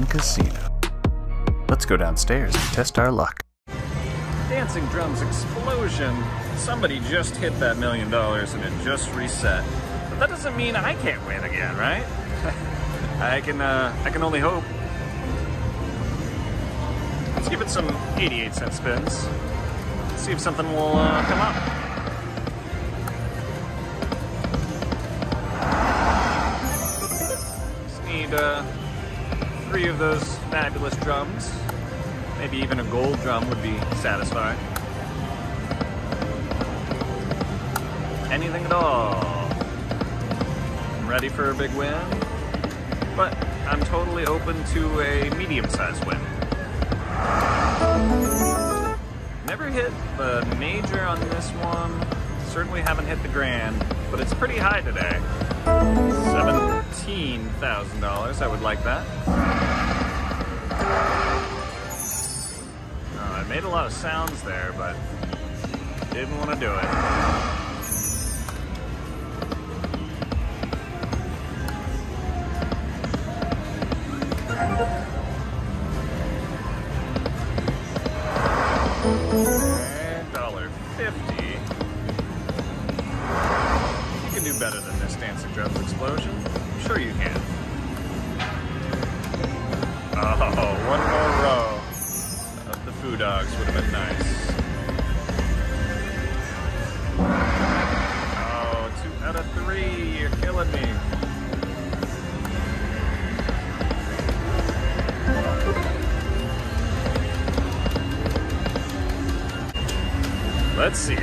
Mountain Casino. Let's go downstairs and test our luck. Dancing Drums Explosion. Somebody just hit that $1 million and it just reset. But that doesn't mean I can't win again, right? I can only hope. Let's give it some 88-cent spins. Let's see if something will come up. Just need 3 of those fabulous drums. Maybe even a gold drum would be satisfying. Anything at all. I'm ready for a big win, but I'm totally open to a medium-sized win. Never hit the major on this one. Certainly haven't hit the grand, but it's pretty high today. $17,000, I would like that. I made a lot of sounds there, but didn't want to do it. $1.50. You can do better than this Dancing Drums Explosion. I'm sure you can. Oh, one more row of the Foo Dogs would have been nice. Oh, 2 out of 3. You're killing me. Let's see it.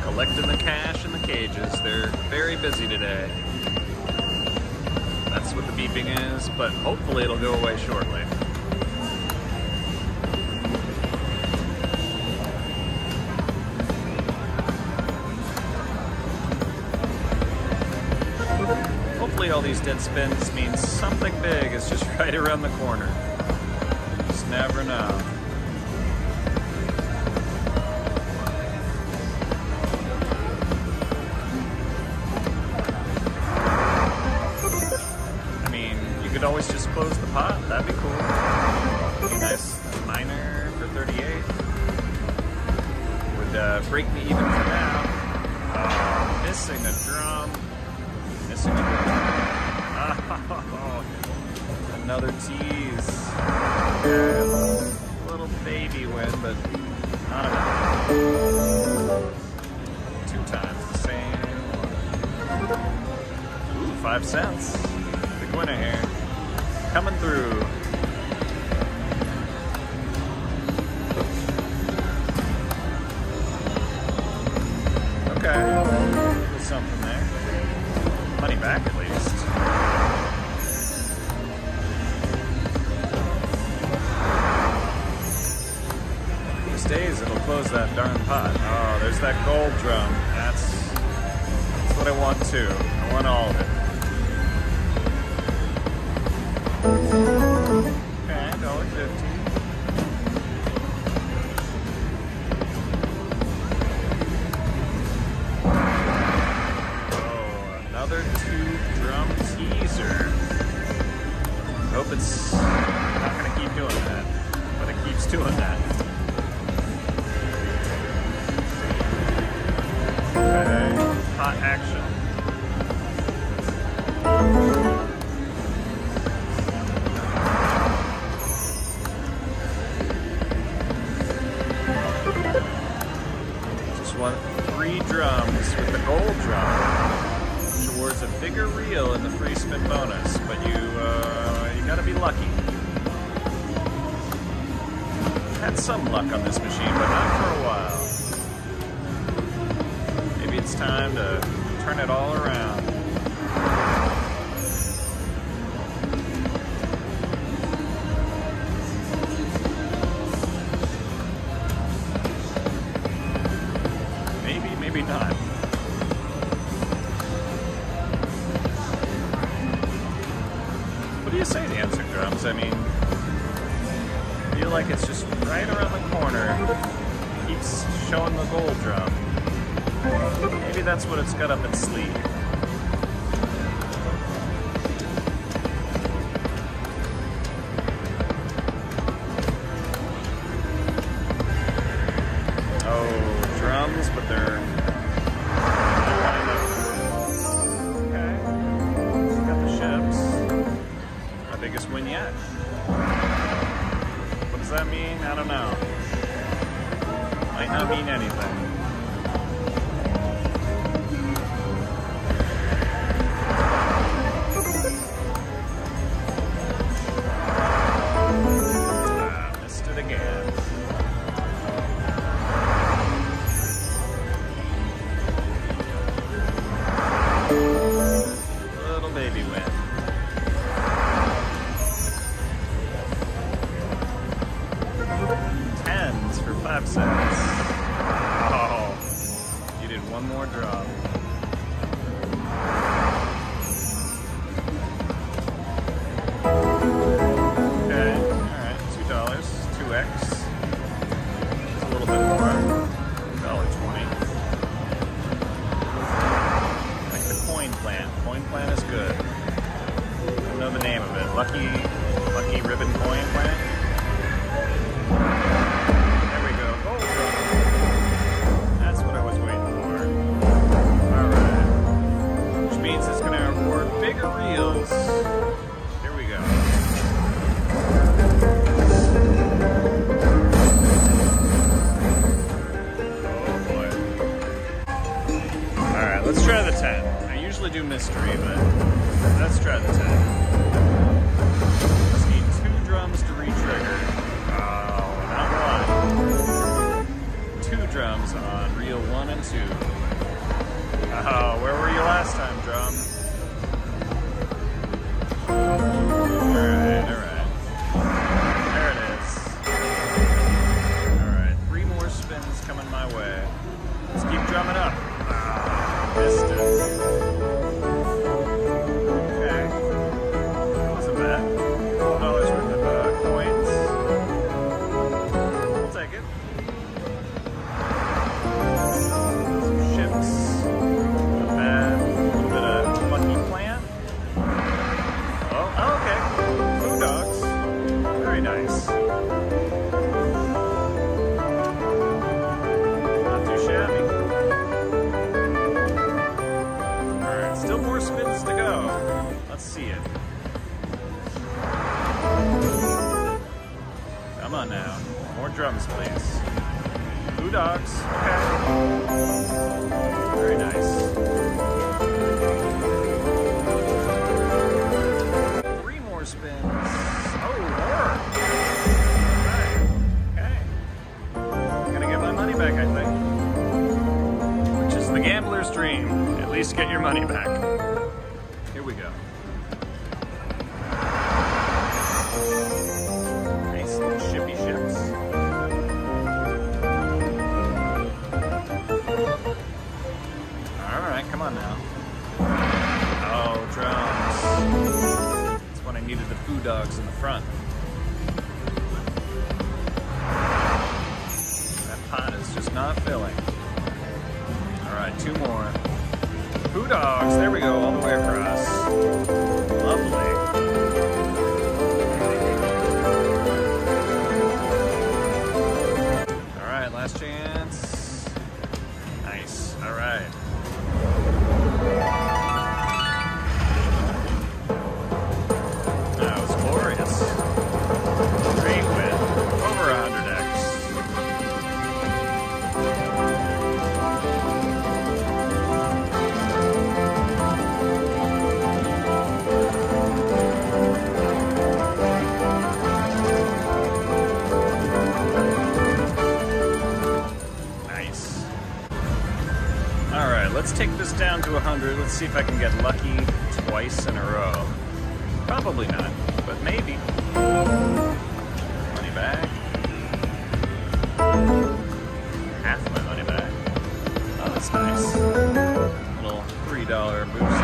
Collecting the cash in the cages. They're very busy today. That's what the beeping is, but hopefully it'll go away shortly. Hopefully all these dead spins means something big is just right around the corner. Just never know. I mean, you could always just close the pot, that'd be cool. Nice minor for 38. Would break me even for now. Missing a drum. Oh, another tease. Little baby win, but not enough. 2 times the same. Ooh, 5 cents. Big winner here. Coming through. Okay. There's something there. Money back at least. These days it'll close that darn pot. Oh, there's that gold drum. That's what I want too. I want all of it. Okay, $1.50. Another 2-drum teaser. Hope it's not gonna keep doing that, but it keeps doing that. Okay, hot action. Just want 3 drums with the gold drum. Towards a bigger reel in the free spin bonus, but you gotta be lucky. Had some luck on this machine, but not for a while. Maybe it's time to turn it all around. Maybe, maybe not. What do you say, Dancing Drums? I mean, I feel like it's just right around the corner. keeps showing the gold drum. Maybe that's what it's got up its sleeve. Oh, drums, but they're... biggest win yet. What does that mean? I don't know. Might not mean anything. Oh, you did one more drop. Okay, alright, $2, 2x. Just a little bit more. $1.20. Like the coin plant. Coin plant is good. I don't know the name of it. Lucky ribbon coin plant. Bigger reels. Here we go. Oh boy. Alright, let's try the 10. I usually do mystery, but let's try the 10. Just need 2 drums to re-trigger. Oh, not one. 2 drums on reel 1 and 2. Oh, where were you last time, drum? Alright. There it is. Alright, 3 more spins coming my way. Let's keep drumming up. Ah, missed it. Okay. That wasn't bad. $1 worth of coins. We'll take it. Some chips. Not bad. A little bit of lucky plant. Oh, okay. Blue dogs. Very nice. Not too shabby. Alright, still more spins to go. Let's see it. Come on now. More drums, please. Blue dogs. Okay. Very nice. Spins. Oh, more! Alright, okay. I'm gonna get my money back, I think. Which is the gambler's dream. At least get your money back. Here we go. Nice little shippy ships. Alright, come on now. Oh, drums. When I needed the food dogs in the front. That pot is just not filling. Alright, 2 more. Food dogs, there we go, all the way across. Lovely. Alright, last chance. Nice, alright. Let's take this down to 100. Let's see if I can get lucky twice in a row. Probably not, but maybe. Money back. Half my money back. Oh, that's nice. A little $3 boost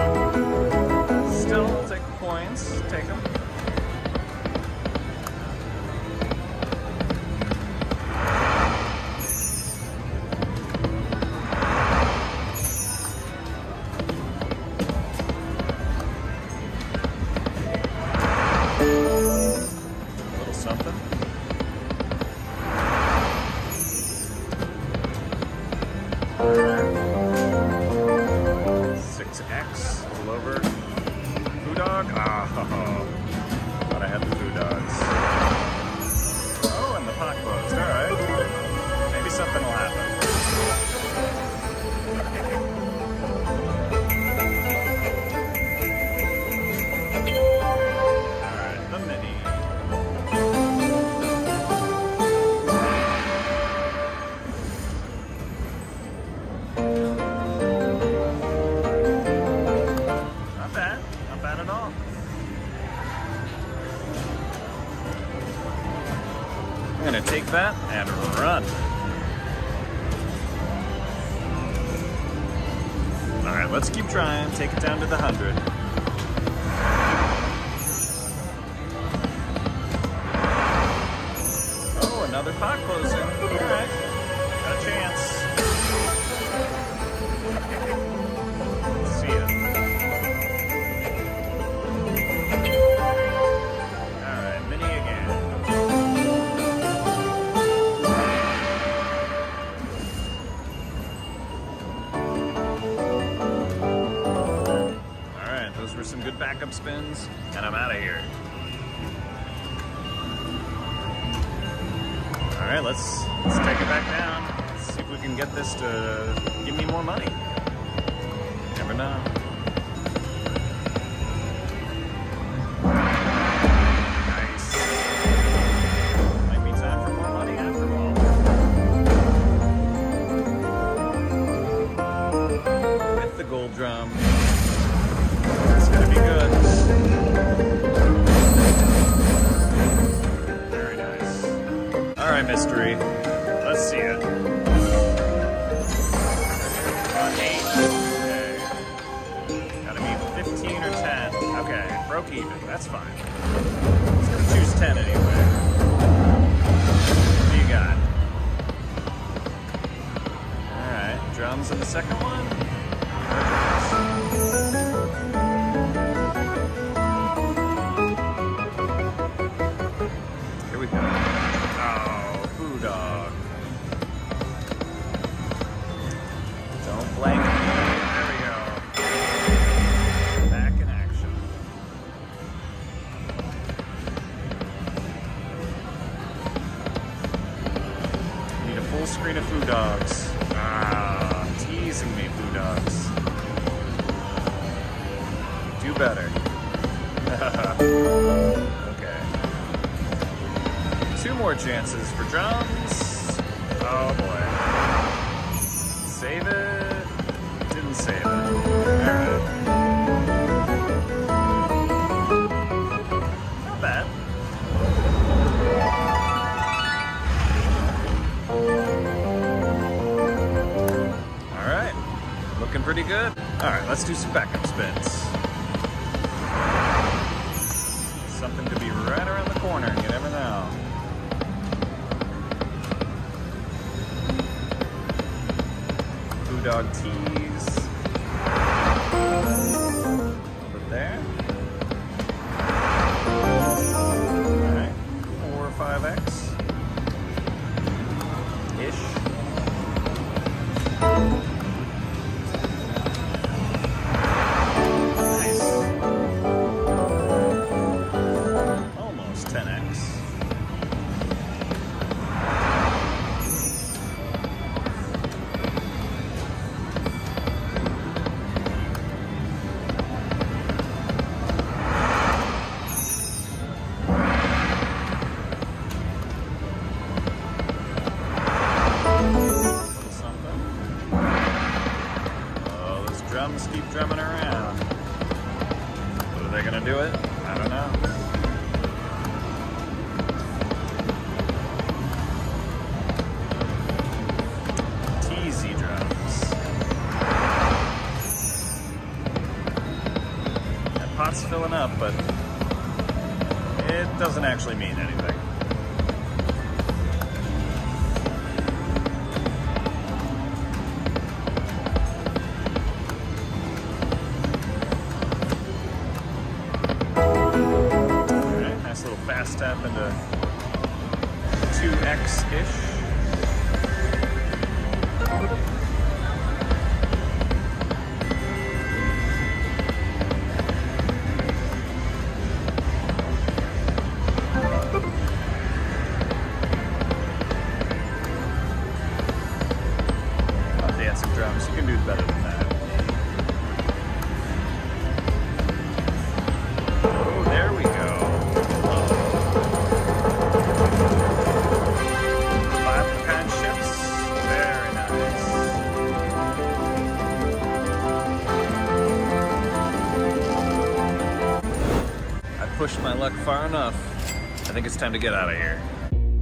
there. Oh. Still, we'll take the coins. Take them. 6X, all over. Food dog? Ah, ho, ho. Thought I had the food dogs. Oh, and the pot closed, alright. Maybe something will happen. I'm gonna take that and run. All right, let's keep trying. Take it down to the 100. Oh, another pot closing. All right, got a chance. See ya. All right, mini again. Some good backup spins, and I'm out of here. All right, let's take it back down. Let's see if we can get this to give me more money. Never know. Nice. Might be time for more money after all. With the gold drum. It's gonna be good. Very nice. All right, mystery. Let's see it. Okay. Gotta be 15 or 10. Okay, broke even. That's fine. Let's gonna choose 10 anyway. What do you got? All right, drums in the second one. Full screen of food dogs. Ah, teasing me, food dogs. Do better. Okay. Two more chances for drums. Oh boy. Save it. Didn't save it. Alright. Not bad. Looking pretty good. All right, let's do some backup spins. Something to be right around the corner, you never know. Food dog tease. Over there. All right, 4 or 5X-ish. Drums keep drumming around. But are they gonna do it? I don't know. Teasy drums. That pot's filling up, but it doesn't actually mean anything. Fast tap into 2X-ish. Dancing Drums. You can do better than that. Oh, there we go. Five pan shifts. Very nice. I pushed my luck far enough. I think it's time to get out of here.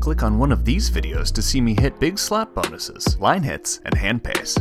Click on one of these videos to see me hit big slot bonuses, line hits, and hand pays.